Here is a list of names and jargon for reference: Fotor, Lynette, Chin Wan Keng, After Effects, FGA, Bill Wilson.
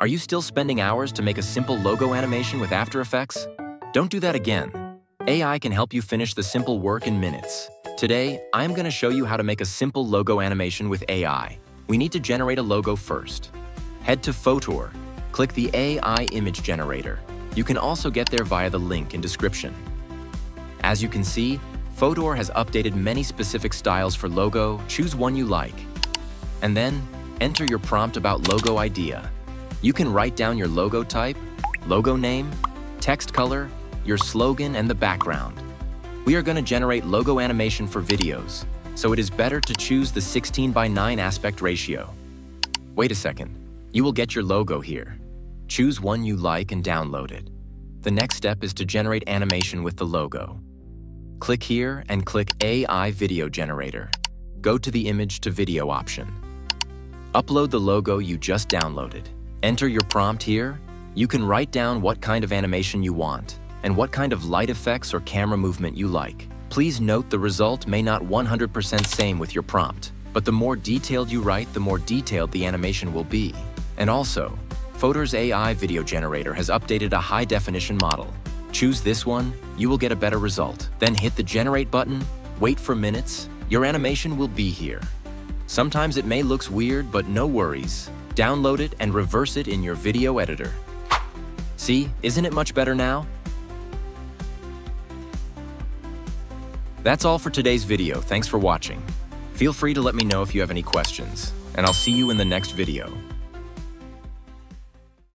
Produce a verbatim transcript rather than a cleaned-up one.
Are you still spending hours to make a simple logo animation with After Effects? Don't do that again. A I can help you finish the simple work in minutes. Today, I'm going to show you how to make a simple logo animation with A I. We need to generate a logo first. Head to Fotor. Click the A I image generator. You can also get there via the link in description. As you can see, Fotor has updated many specific styles for logo. Choose one you like. And then, enter your prompt about logo idea. You can write down your logo type, logo name, text color, your slogan, and the background. We are going to generate logo animation for videos, so it is better to choose the sixteen by nine aspect ratio. Wait a second, you will get your logo here. Choose one you like and download it. The next step is to generate animation with the logo. Click here and click A I Video Generator. Go to the Image to Video option. Upload the logo you just downloaded. Enter your prompt here. You can write down what kind of animation you want and what kind of light effects or camera movement you like. Please note the result may not one hundred percent same with your prompt, but the more detailed you write, the more detailed the animation will be. And also, Fotor's A I video generator has updated a high-definition model. Choose this one, you will get a better result. Then hit the generate button, wait for minutes, your animation will be here. Sometimes it may look weird, but no worries. Download it and reverse it in your video editor. See, isn't it much better now? That's all for today's video. Thanks for watching. Feel free to let me know if you have any questions, and I'll see you in the next video.